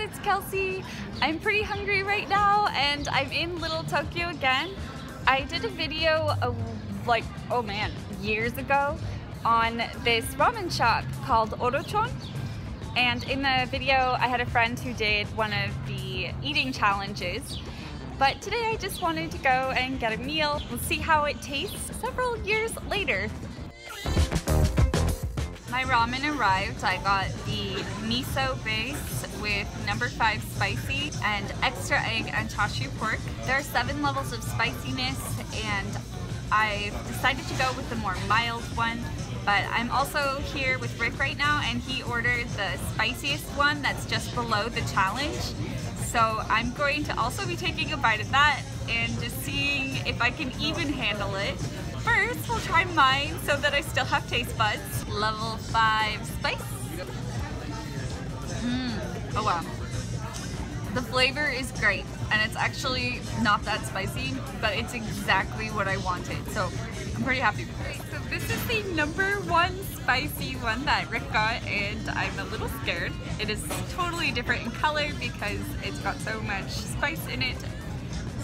it's Kelsey. I'm pretty hungry right now and I'm in Little Tokyo again. I did a video of, like, oh man, years ago on this ramen shop called Orochon. And in the video, I had a friend who did one of the eating challenges. But today I just wanted to go and get a meal and see how it tastes several years later. My ramen arrived. I got the miso base with #5 spicy and extra egg and chashu pork. There are 7 levels of spiciness and I've decided to go with the more mild one. But I'm also here with Rick right now and he ordered the spiciest one that's just below the challenge. So I'm going to also be taking a bite of that and just seeing if I can even handle it. First, we'll try mine so that I still have taste buds. Level 5 spice. Oh wow. The flavor is great and it's actually not that spicy, but it's exactly what I wanted. So I'm pretty happy with this. So this is the #1 spicy one that Rick got and I'm a little scared. It is totally different in color because it's got so much spice in it.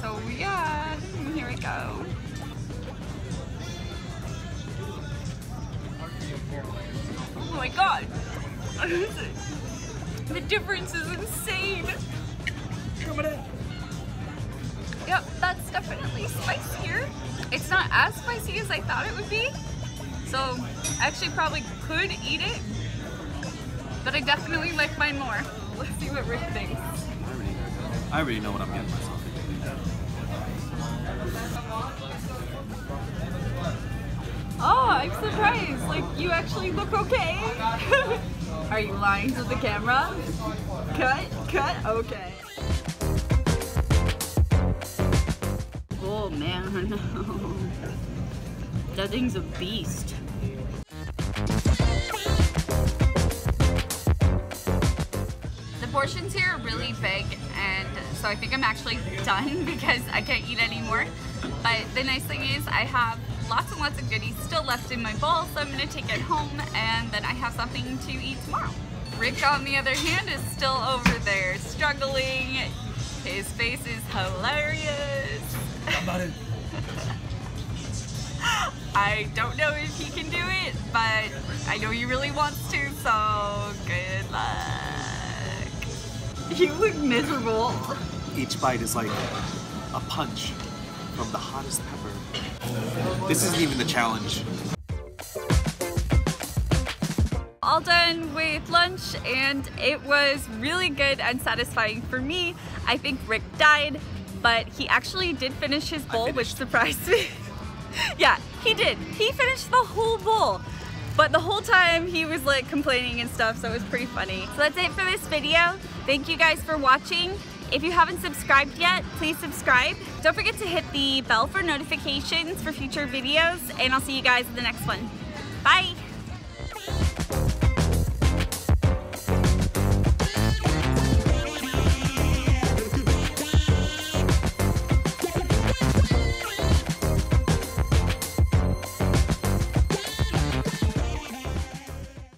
So yeah, here we go. Oh my god! The difference is insane! Yep, that's definitely spicier. It's not as spicy as I thought it would be, so I actually probably could eat it, but I definitely like mine more. Let's see what Rick thinks. I already know what I'm getting myself into. Oh, I'm surprised. Like, you actually look okay. Are you lying to the camera? Cut, cut, okay. Oh man, that thing's a beast. The portions here are really big and so I think I'm actually done because I can't eat anymore. But the nice thing is I have lots and lots of goodies still left in my bowl, so I'm gonna take it home and then I have something to eat tomorrow. Rick on the other hand is still over there struggling. His face is hilarious. I don't know if he can do it, but I know he really wants to, so good luck. You look miserable. Each bite is like a punch from the hottest pepper. This isn't even the challenge. All done with lunch and it was really good and satisfying for me. I think Rick died, but he actually did finish his bowl, which surprised me. Yeah, he did. He finished the whole bowl, but the whole time he was like complaining and stuff, so it was pretty funny. So that's it for this video. Thank you guys for watching. If you haven't subscribed yet, please subscribe. Don't forget to hit the bell for notifications for future videos, and I'll see you guys in the next one. Bye!